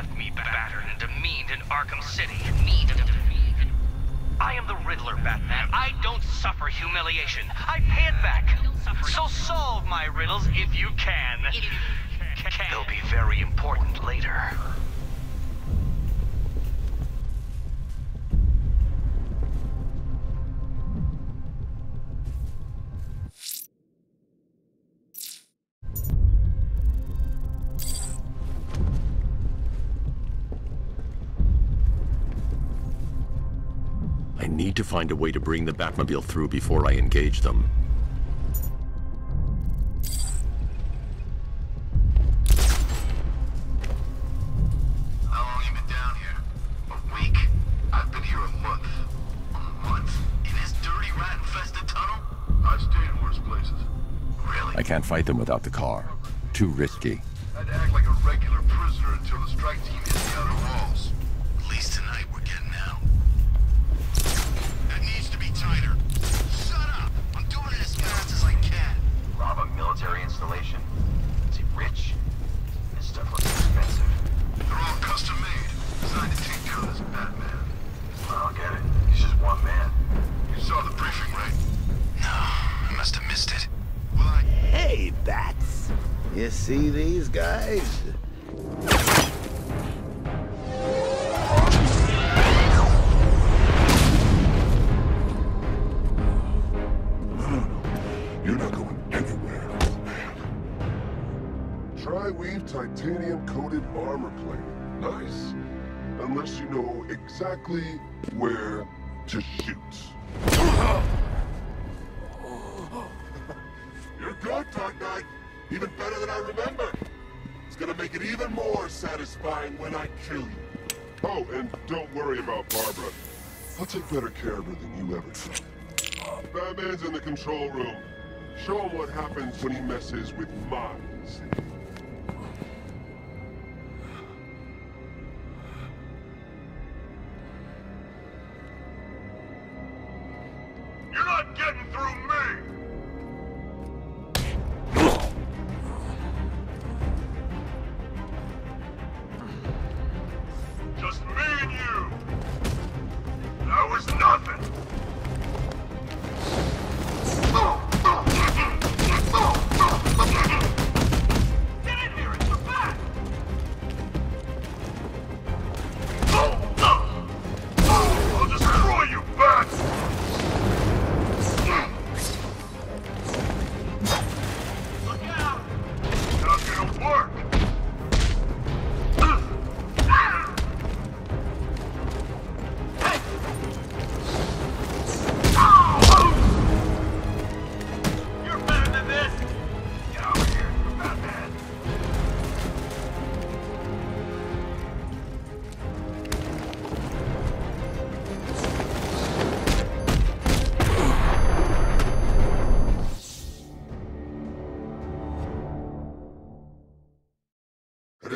left me battered and demeaned in Arkham City. I am the Riddler, Batman. I don't suffer humiliation. I pay it back. So solve my riddles if you can. They'll be very important later. I need to find a way to bring the Batmobile through before I engage them. I can't fight them without the car. Too risky. I'd act like a regular prisoner until the strike team hits the outer walls. At least tonight we're getting out. Tighter. Shut up! I'm doing it as fast as I can. Rob a military installation. Is he rich? This stuff looks expensive. They're all custom made, designed to take down this Batman. Well, I'll get it. He's just one man. You saw the briefing, right? No, I must have missed it. Well, Hey, Bats! You see these guys? Titanium-coated armor plate. Nice. Unless you know exactly where to shoot. You're good, Dark Knight. Even better than I remember. It's gonna make it even more satisfying when I kill you. Oh, and don't worry about Barbara. I'll take better care of her than you ever did. Batman's in the control room. Show him what happens when he messes with my safety.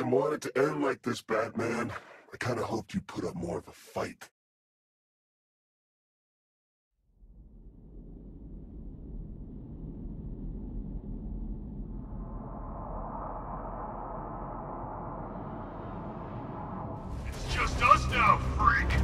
Wanted to end like this, Batman. I kind of hoped you'd put up more of a fight. It's just us now, freak!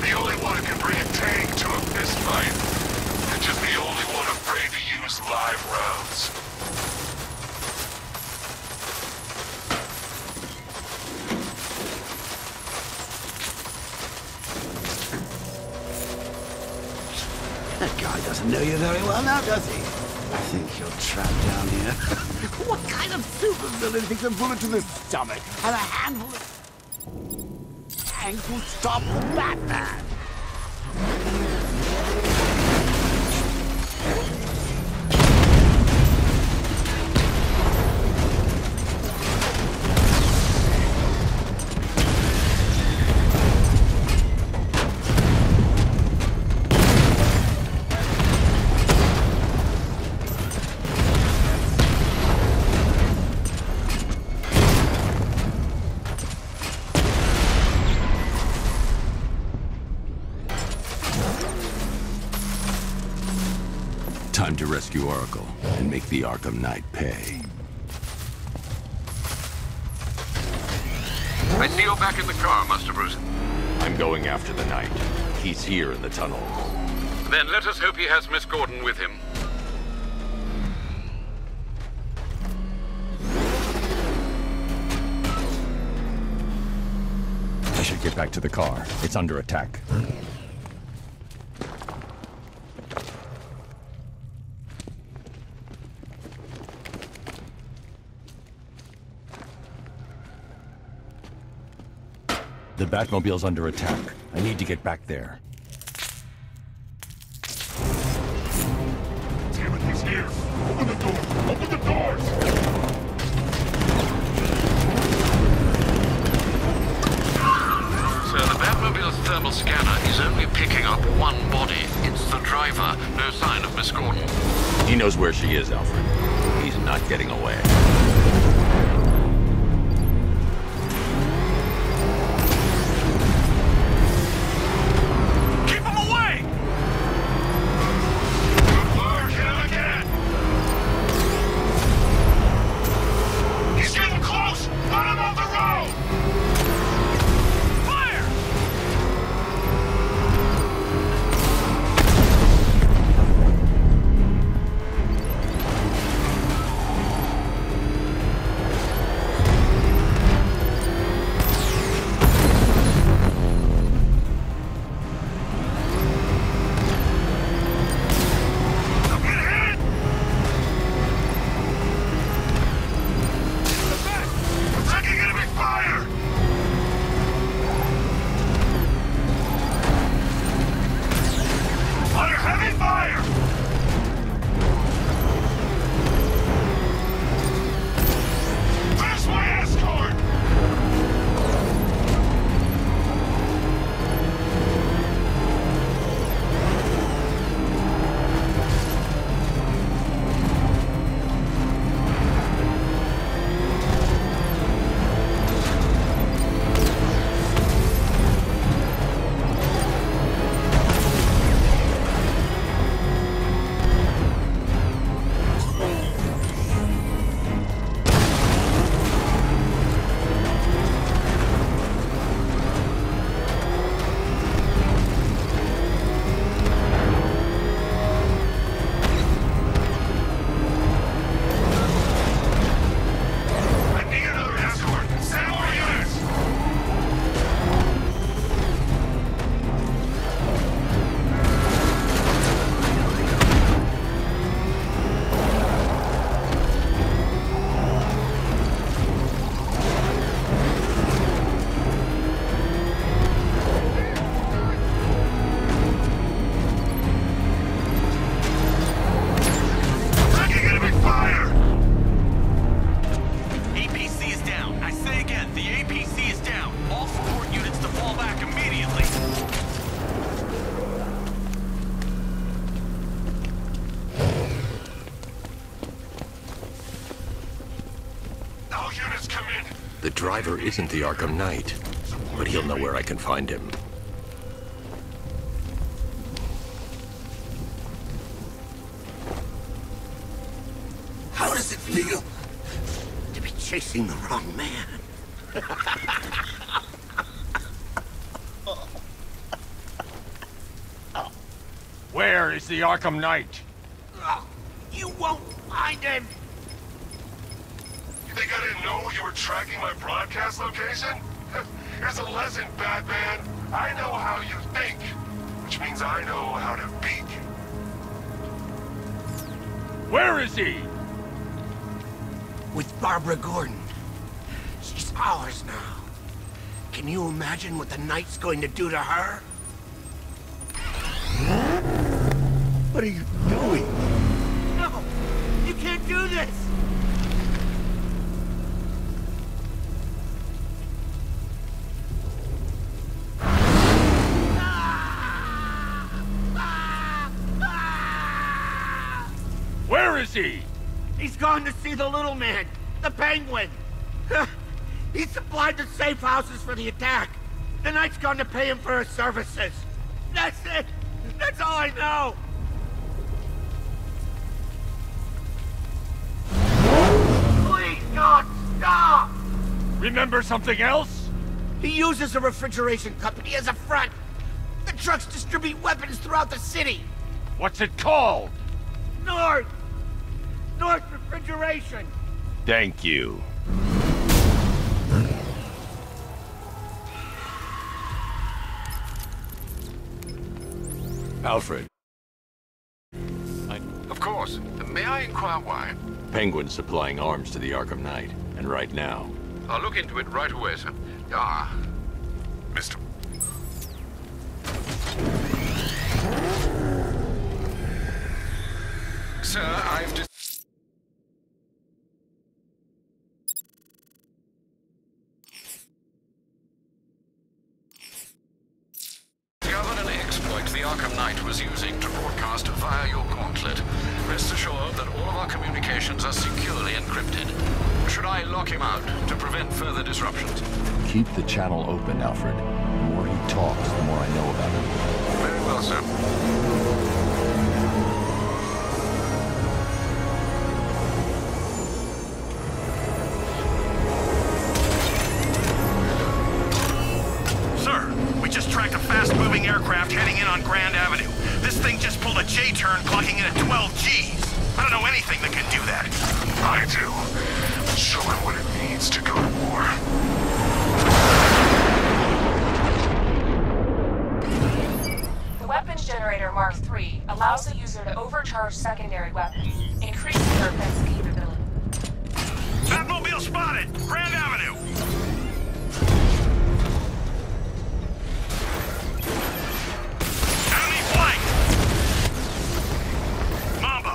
I'm the only one who can bring a tank to a fist fight. And just the only one afraid to use live rounds. That guy doesn't know you very well now, does he? I think you're trapped down here. What kind of supervillain thinks a bullet to the stomach and a handful of... tanks will stop the Batman? Rescue Oracle and make the Arkham Knight pay. I see you back in the car, Master Bruce. I'm going after the Knight. He's here in the tunnel. Then let us hope he has Miss Gordon with him. I should get back to the car. It's under attack. The Batmobile's under attack. I need to get back there. Damn it, he's here! Open the door! Open the doors! Sir, the Batmobile's thermal scanner is only picking up one body. It's the driver. No sign of Miss Gordon. He knows where she is, Alfred. He's not getting away. The driver isn't the Arkham Knight, but he'll know where I can find him. How does it feel to be chasing the wrong man? Where is the Arkham Knight? You won't find him! You think I didn't know you were tracking my broadcast location? Here's a lesson, Batman. I know how you think, which means I know how to beat you. Where is he? With Barbara Gordon. She's ours now. Can you imagine what the Knight's going to do to her? What are you doing? No! You can't do this! Where is he? He's gone to see the little man, the Penguin. He supplied the safe houses for the attack. The Knight's gone to pay him for his services. That's it! That's all I know! Please, God, stop! Remember something else? He uses a refrigeration company as a front. The trucks distribute weapons throughout the city. What's it called? North Refrigeration. Thank you. Alfred. Of course. May I inquire why? Penguin's supplying arms to the Arkham Knight, and right now. I'll look into it right away, sir. Mr. Sir, I've just... Arkham Knight was using to broadcast via your gauntlet. Rest assured that all of our communications are securely encrypted. Should I lock him out to prevent further disruptions? Keep the channel open, Alfred. The more he talks, the more I know about him. Very well, sir. Sir, we just tracked a fast-moving aircraft heading on Grand Avenue. This thing just pulled a J-turn clocking in at 12 Gs. I don't know anything that can do that. I do. Show him what it means to go to war. The weapons generator Mark III allows the user to overcharge secondary weapons, increasing their offensive capability. Batmobile spotted! Grand Avenue!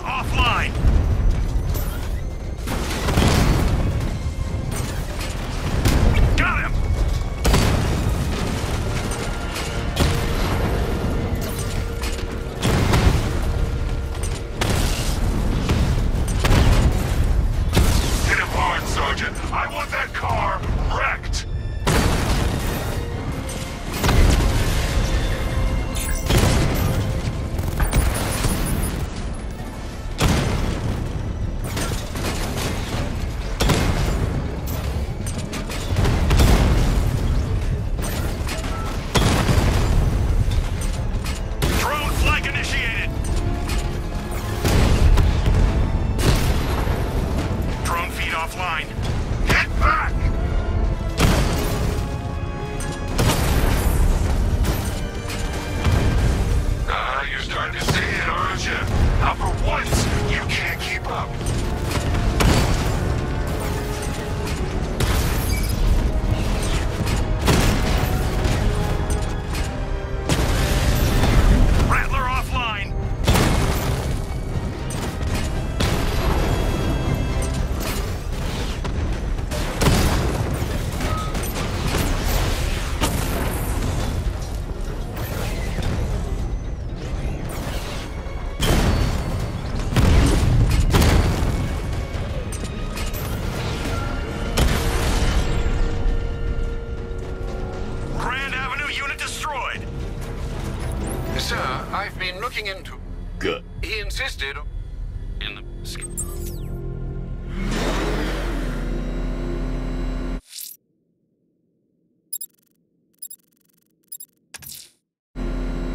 Offline! Got him! Hit him hard, Sergeant! I want that car wrecked!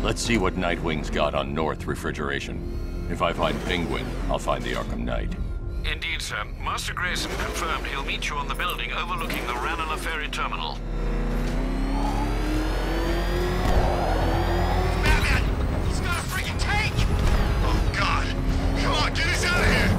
Let's see what Nightwing's got on North Refrigeration. If I find Penguin, I'll find the Arkham Knight. Indeed, sir. Master Grayson confirmed he'll meet you on the building overlooking the Ranala Ferry Terminal. Batman! He's got a freaking tank! Oh, God! Come on, get us out of here!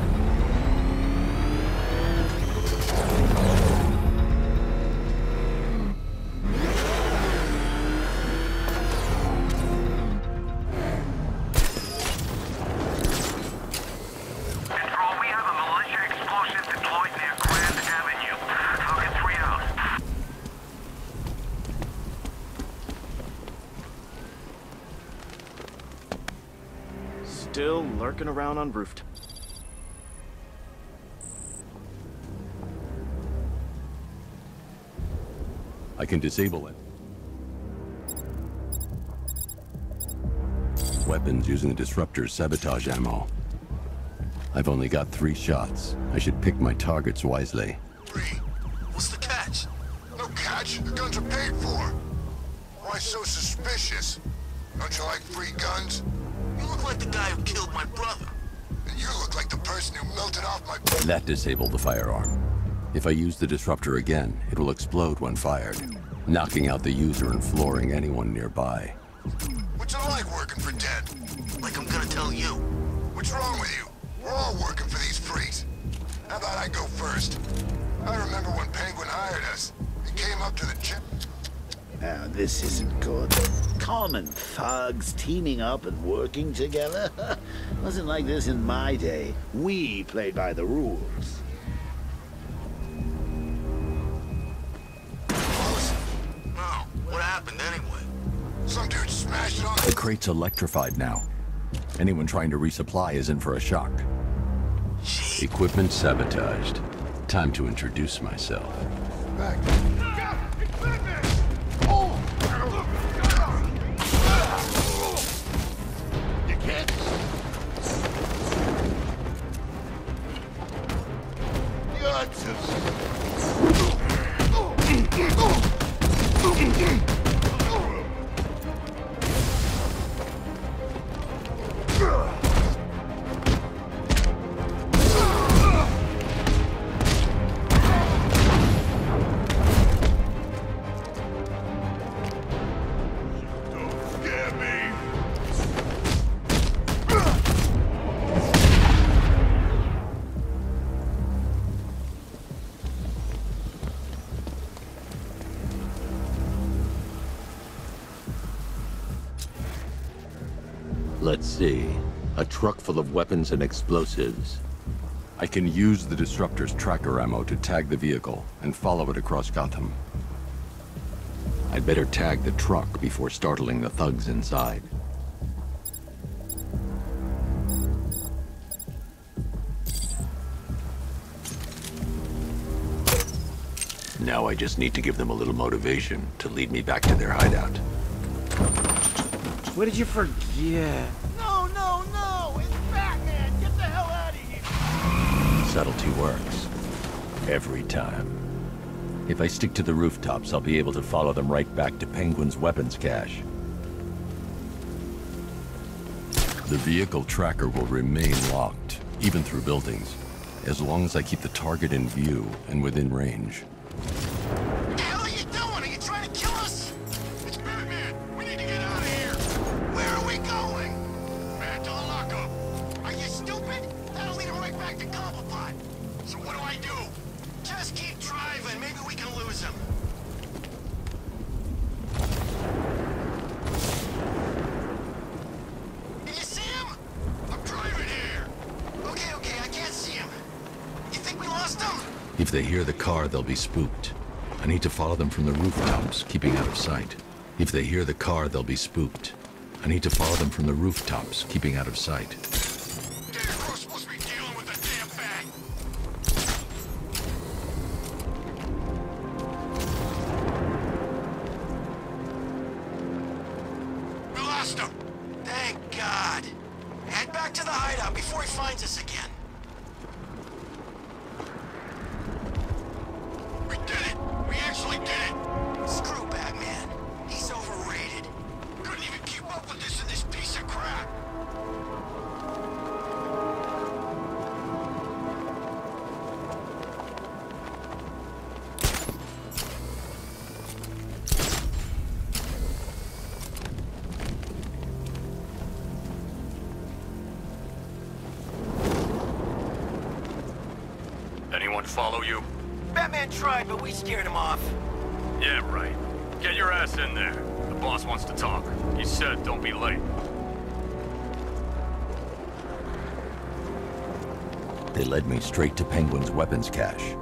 Still lurking around on rooftops. I can disable it. Weapons using the Disruptor's sabotage ammo. I've only got 3 shots. I should pick my targets wisely. 3? What's the catch? No catch. The guns are paid for. Why so suspicious? Don't you like free guns? You look like the guy who killed my brother. And you look like the person who melted off my... That disabled the firearm. If I use the Disruptor again, it will explode when fired, knocking out the user and flooring anyone nearby. What's it like working for dead? Like I'm gonna tell you. What's wrong with you? We're all working for these freaks. How about I go first? I remember when Penguin hired us. He came up to the chip... Now, this isn't good. Common thugs teaming up and working together? Wasn't like this in my day. We played by the rules. Oh, what happened anyway? Some dude smashed it on... The crate's electrified now. Anyone trying to resupply is in for a shock. Jeez. Equipment sabotaged. Time to introduce myself. Back. Let's see. A truck full of weapons and explosives. I can use the Disruptor's tracker ammo to tag the vehicle and follow it across Gotham. I'd better tag the truck before startling the thugs inside. Now I just need to give them a little motivation to lead me back to their hideout. What did you forget? No! It's Batman! Get the hell out of here! Subtlety works. Every time. If I stick to the rooftops, I'll be able to follow them right back to Penguin's weapons cache. The vehicle tracker will remain locked, even through buildings, as long as I keep the target in view and within range. If they hear the car, they'll be spooked. I need to follow them from the rooftops, keeping out of sight. If they hear the car, they'll be spooked. I need to follow them from the rooftops, keeping out of sight. Scarecrow's supposed to be dealing with a damn bag! We lost him! Thank God! Head back to the hideout before he finds us again. Screw Batman. He's overrated. Couldn't even keep up with this. follow you? Batman tried, but we scared him off. Yeah, right. Get your ass in there. The boss wants to talk. He said don't be late. They led me straight to Penguin's weapons cache.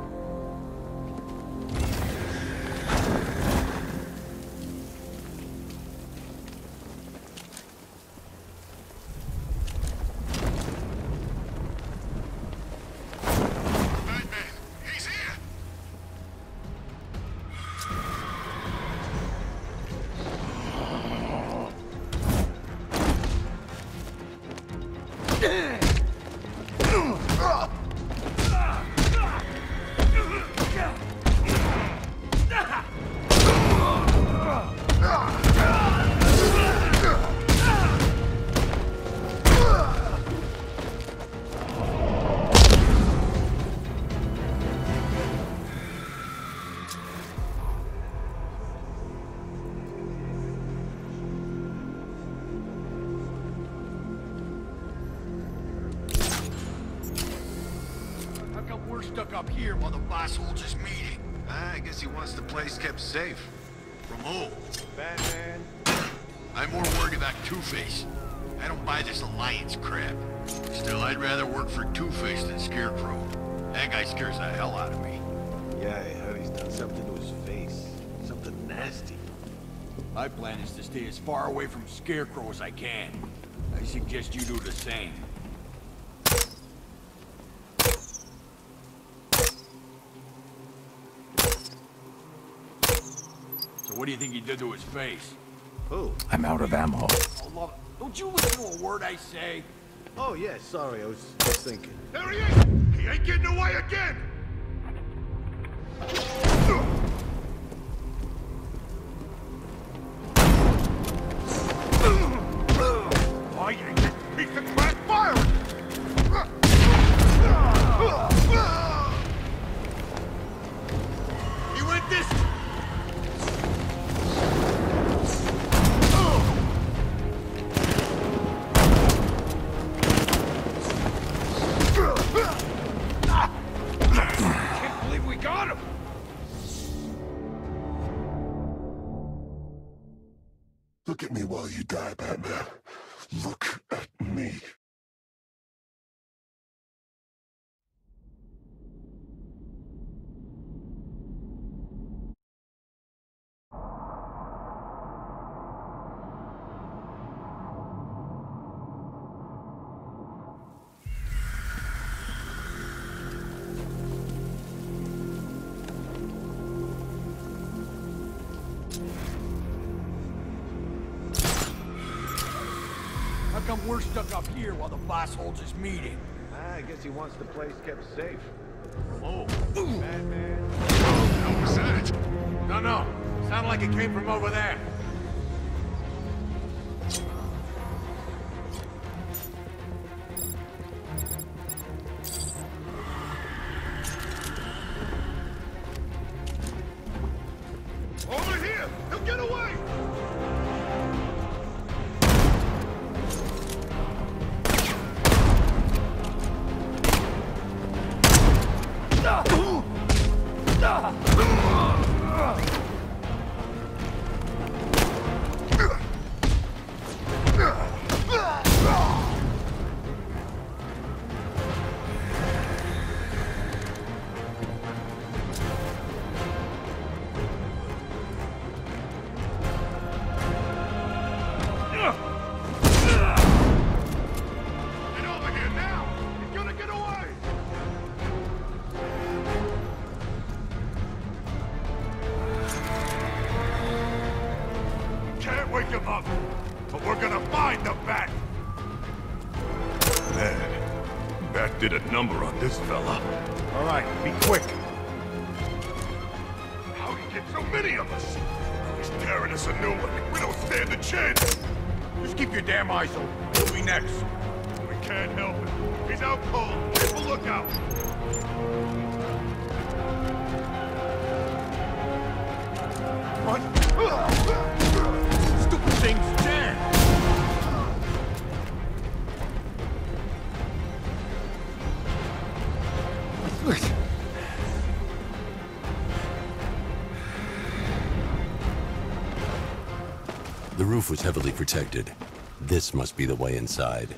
Up here while the boss holds his meeting. I guess he wants the place kept safe. From who? Batman. I'm more worried about Two-Face. I don't buy this alliance crap. Still, I'd rather work for Two-Face than Scarecrow. That guy scares the hell out of me. Yeah, I heard he's done something to his face. Something nasty. My plan is to stay as far away from Scarecrow as I can. I suggest you do the same. What do you think he did to his face? Who? I'm out of ammo. Oh, love it. Don't you listen to a word I say? Oh, yeah, sorry, I was just thinking. There he is! He ain't getting away again! Why, you piece of crap, fire! He went this... We're stuck up here while the boss holds his meeting. I guess he wants the place kept safe. Oh, Batman. What was that? No. Sounded like it came from over there. This fella. All right, be quick. How'd he get so many of us? He's tearing us a new one. We don't stand a chance. Just keep your damn eyes open. We'll be next. We can't help it. He's out cold. Keep a lookout. What? Stupid things stand. roof was heavily protected. This must be the way inside.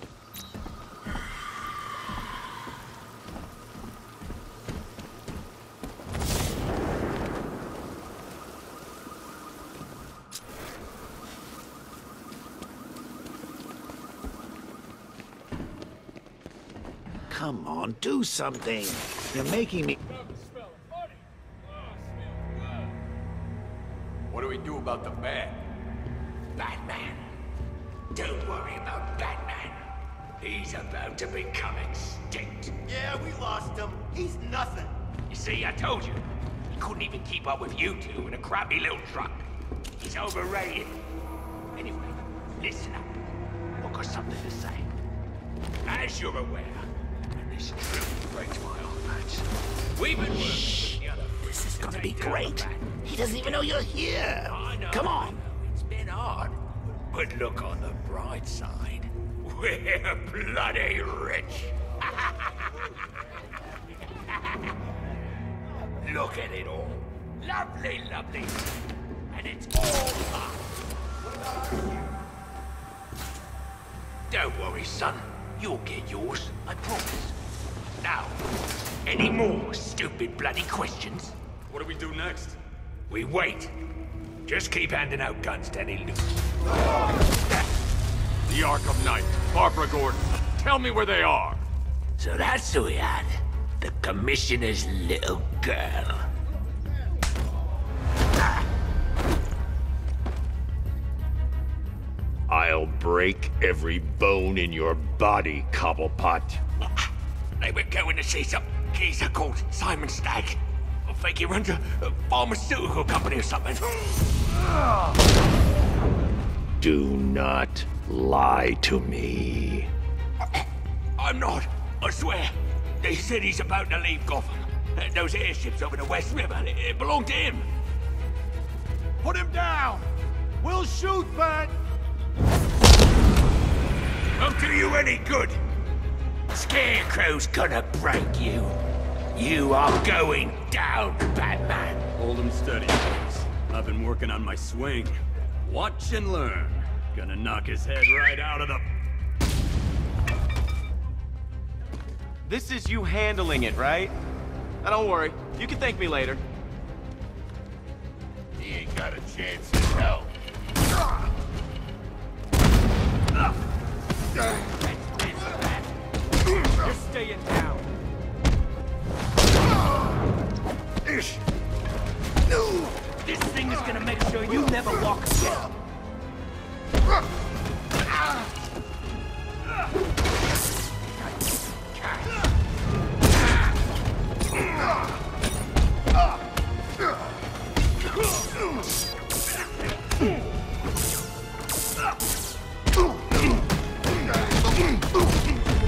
Come on, do something. You're making me... What do we do about the bat? Batman? Don't worry about Batman. He's about to become extinct. Yeah, we lost him. He's nothing. You see, I told you. He couldn't even keep up with you two in a crappy little truck. He's overrated. Anyway, listen up. I've got something to say. As you're aware, and this truly breaks my heart, we've been working with the other... This is gonna be great. He doesn't even know you're here. I know. Come on. It's been hard. But look on the bright side. We're bloody rich. Look at it all. Lovely, lovely. And it's all up. Don't worry, son. You'll get yours, I promise. Now, any more stupid bloody questions? What do we do next? We wait. Just keep handing out guns to any loot. The Arkham Knight, Barbara Gordon. Tell me where they are. So that's who we had. The Commissioner's little girl. I'll break every bone in your body, Cobblepot. They were going to see some geezer called Simon Stagg. I think he runs a pharmaceutical company or something. Do not lie to me. I'm not. I swear. They said he's about to leave Gotham. Those airships over the West River, it belonged to him. Put him down. We'll shoot, Bat. Won't do you any good. Scarecrow's gonna break you. You are going down, Batman. Hold him steady, folks. I've been working on my swing. Watch and learn. Gonna knock his head right out of the... This is you handling it, right? Now don't worry. You can thank me later. He ain't got a chance in hell. You're staying down. This thing is gonna make sure you never walk again.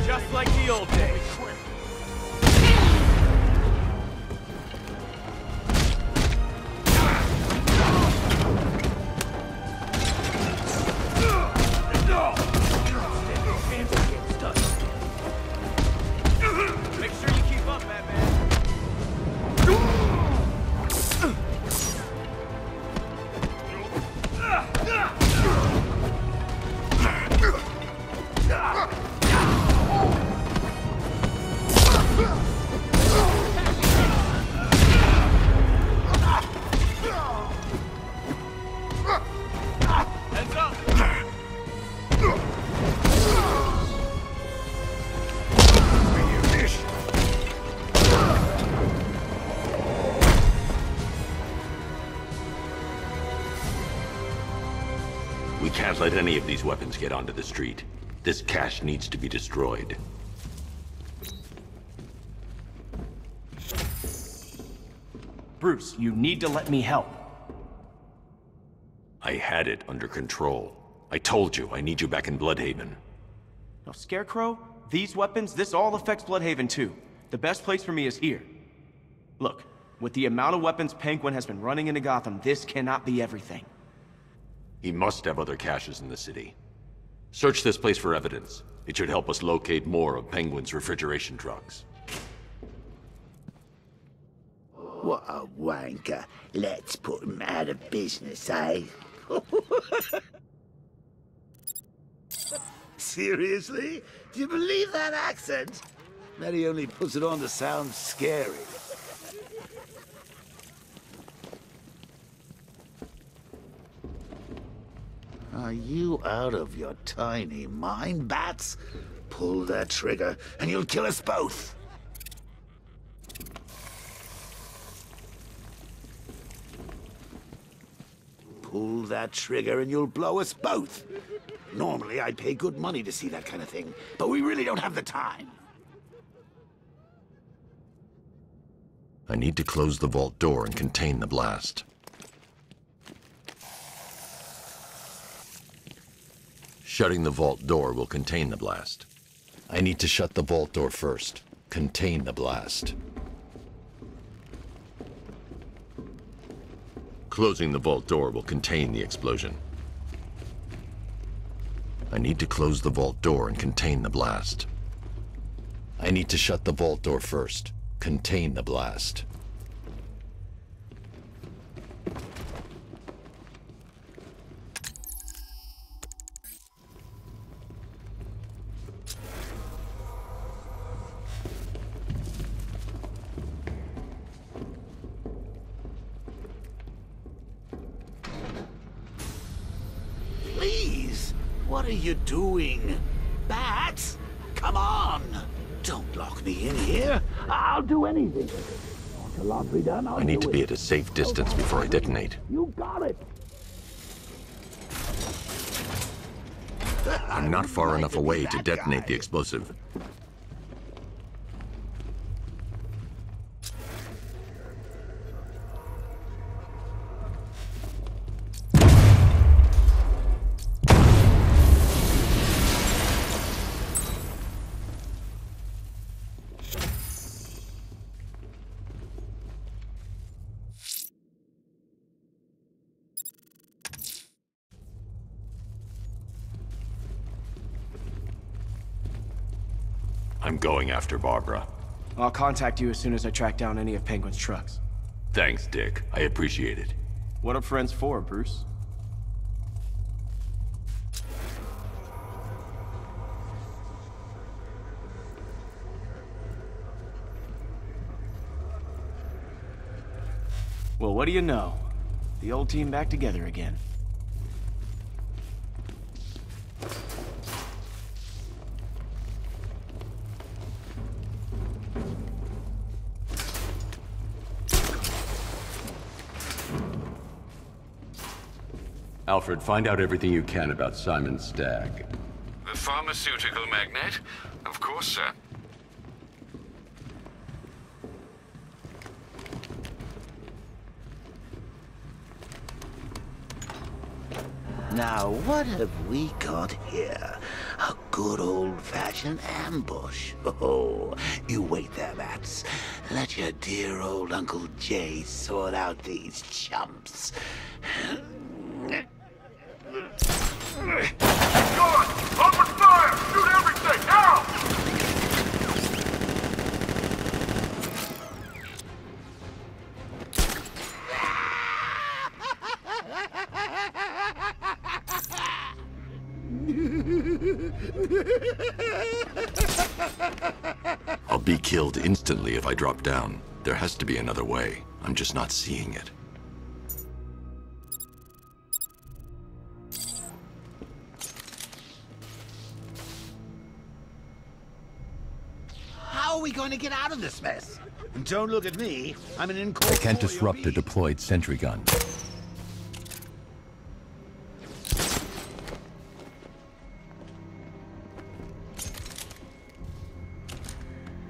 Just like the old days. Let any of these weapons get onto the street. This cache needs to be destroyed. Bruce, you need to let me help. I had it under control. I told you, I need you back in Bloodhaven. Now, Scarecrow, these weapons, this all affects Bloodhaven too. The best place for me is here. Look, with the amount of weapons Penguin has been running into Gotham, this cannot be everything. He must have other caches in the city. Search this place for evidence. It should help us locate more of Penguin's refrigeration trucks. What a wanker. Let's put him out of business, eh? Seriously? Do you believe that accent? Mary only puts it on to sound scary. Are you out of your tiny mind, Bats? Pull that trigger and you'll kill us both. Pull that trigger and you'll blow us both. Normally, I'd pay good money to see that kind of thing, but we really don't have the time. I need to close the vault door and contain the blast. Shutting the vault door will contain the blast. I need to shut the vault door first. Contain the blast. Closing the vault door will contain the explosion. I need to close the vault door and contain the blast. I need to shut the vault door first. Contain the blast. What are you doing? Bats? Come on! Don't lock me in here. I'll do anything. Want the laundry done? I need to be at a safe distance before I detonate. You got it! I'm not far enough away to detonate the explosive. I'm going after Barbara. I'll contact you as soon as I track down any of Penguin's trucks. Thanks, Dick. I appreciate it. What are friends for, Bruce? Well, what do you know? The old team back together again. Alfred, find out everything you can about Simon Stagg. The pharmaceutical magnate? Of course, sir. Now, what have we got here? A good old-fashioned ambush. Oh, you wait there, Bats. Let your dear old Uncle Jay sort out these chumps. Go on! Open fire! Shoot everything! Now! I'll be killed instantly if I drop down. There has to be another way. I'm just not seeing it. To get out of this mess. And don't look at me. I'm an incorporeal. I can't disrupt a deployed sentry gun.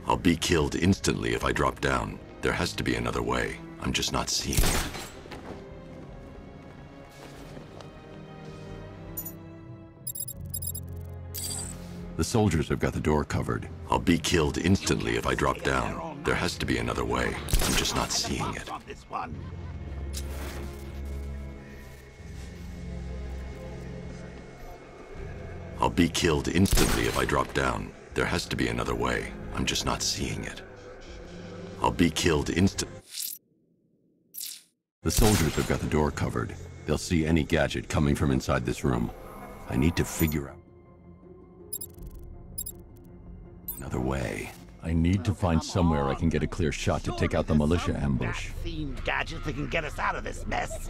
I'll be killed instantly if I drop down. There has to be another way. I'm just not seeing it. The soldiers have got the door covered. I'll be killed instantly if I drop down. There has to be another way. I'm just not seeing it. I'll be killed instantly if I drop down. There has to be another way. I'm just not seeing it. I'll be killed instantly. The soldiers have got the door covered. They'll see any gadget coming from inside this room. I need to figure out. another way. I need to find somewhere I can get a clear shot to take out the militia ambush. Themed gadgets that can get us out of this mess.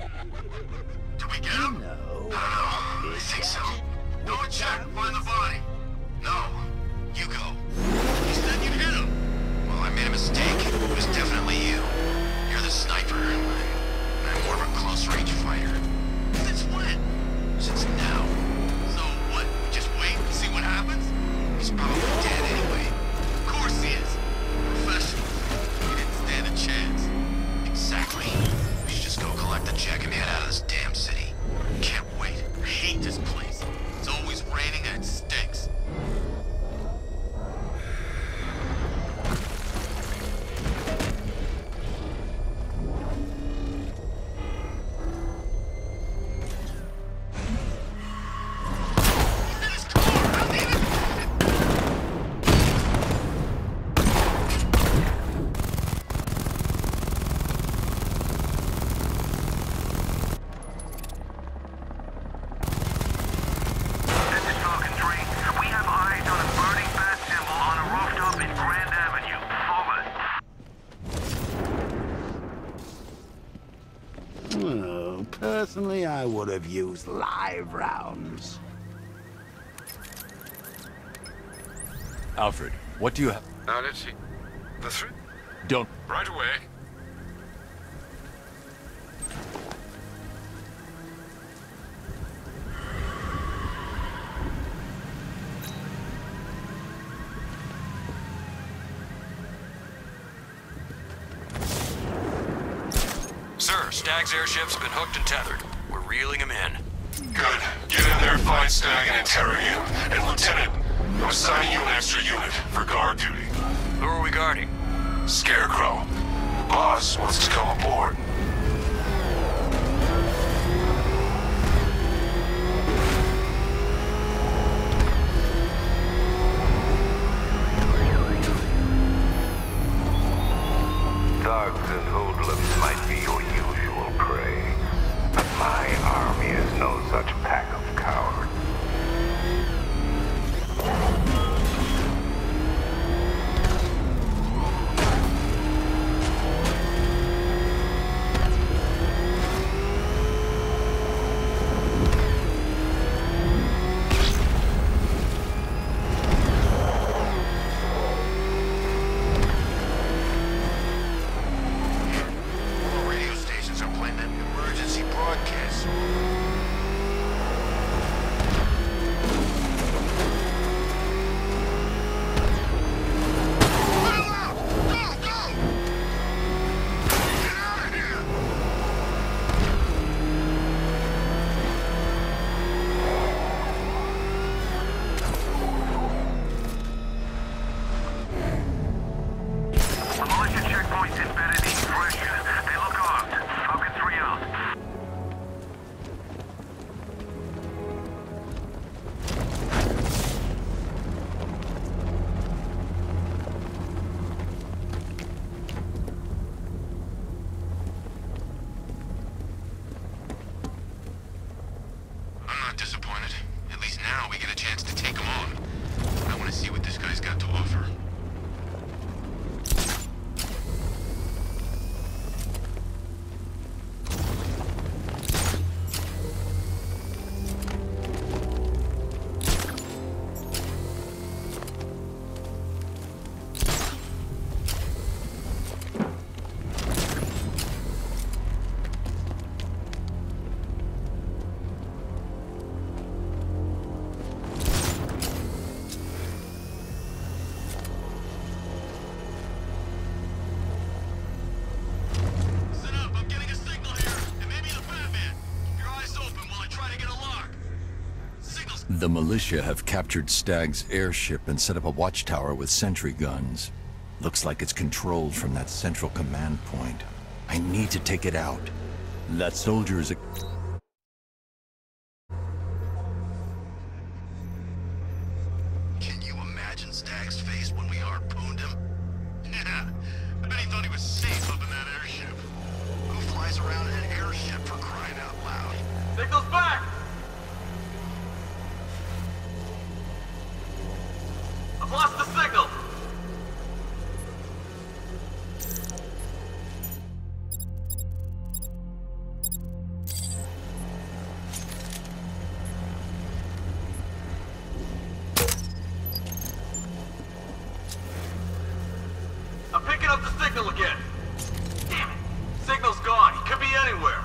Do we get him? No. I think so. Go and check. Find the body. No. You go. You said you hit him. Well, I made a mistake. It was definitely you. You're the sniper. I'm more of a close-range fighter. Since when? Since now. So what? We just wait and see what happens? He's probably dead anyway. Of course he is. Professional. He didn't stand a chance. Exactly. We should just go collect the check and head out of this damn city. Can't wait. I hate this place. It's always raining and it stinks. Personally, I would have used live rounds. Alfred, what do you have? Let's see. The three? Don't. Right away. Stagg's airship's been hooked and tethered. We're reeling him in. Good. Get in there, find Stagg, and interrogate him. And Lieutenant, I'm assigning you an extra unit for guard duty. Who are we guarding? Scarecrow. The boss wants to come aboard. Thugs and hoodlums might be your usual prey, but my army is no such pack of cowards. The militia have captured Stagg's airship and set up a watchtower with sentry guns. Looks like it's controlled from that central command point. I need to take it out. That soldier is a... Can you imagine Stagg's face when we harpooned him? Yeah, I bet he thought he was safe up in that airship. Who flies around in an airship for crying out loud? Signals back! Lost the signal! signal again. Damn it! Signal's gone. He could be anywhere.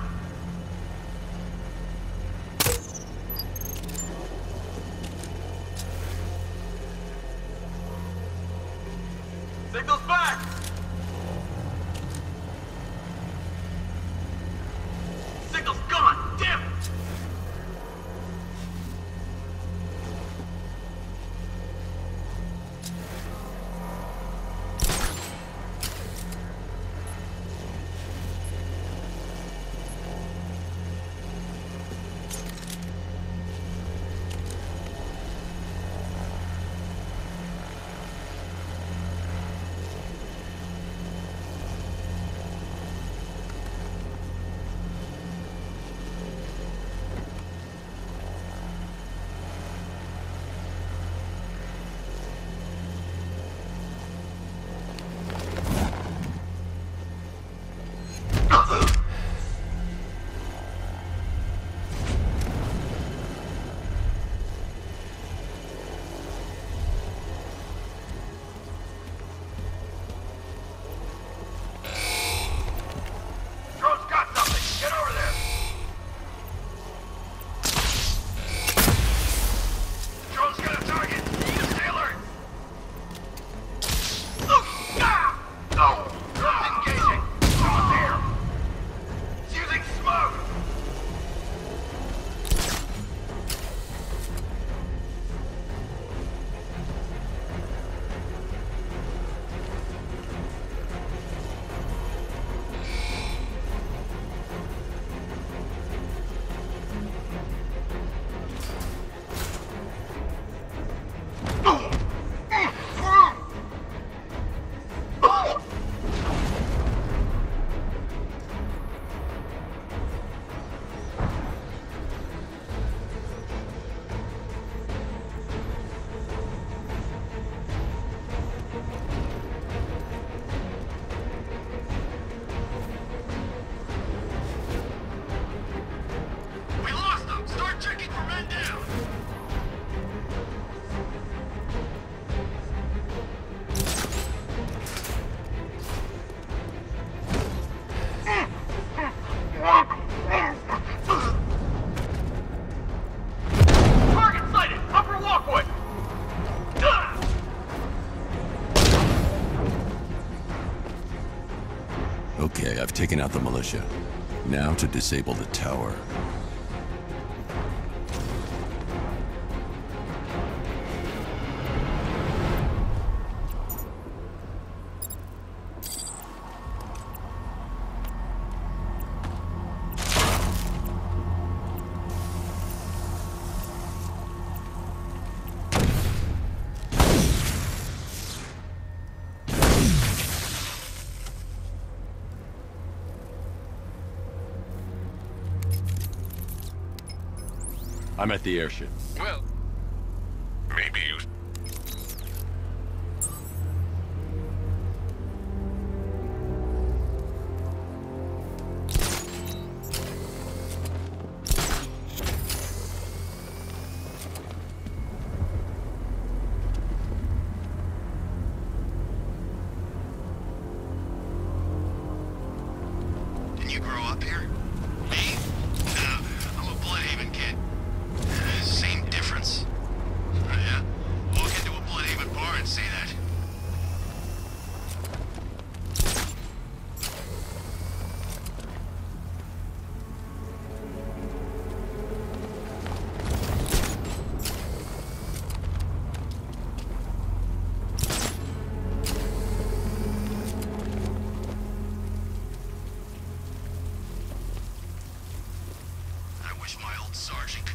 Signal's back! Signal's gone! Damn it! I've taken out the militia. Now to disable the tower. I'm at the airship. Well, maybe you... Can you grow up here? Me? No, I'm a Bloodhaven kid. Same difference. Yeah? Walk into a Bloodhaven bar and say that. I wish my old sergeant could...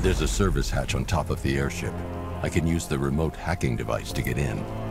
There's a service hatch on top of the airship. I can use the remote hacking device to get in.